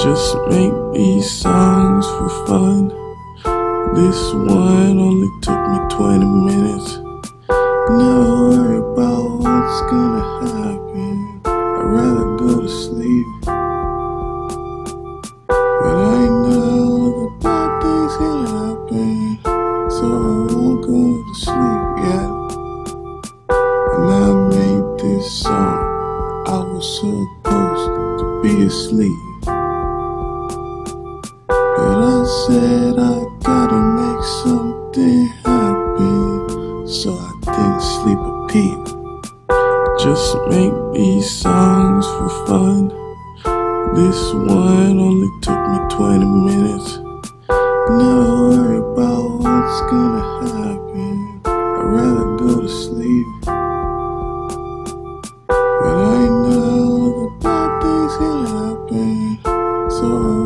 Just make these songs for fun. This one only took me 20 minutes. Never worry about what's gonna happen. I'd rather go to sleep. But I know that bad things can happen, so I won't go to sleep yet. When I made this song, I was supposed to be asleep. But I said I gotta make something happen, so I didn't sleep a peep. Just make these songs for fun. This one only took me 20 minutes. Never worry about what's gonna happen. I'd rather go to sleep. But I know that bad things can happen, so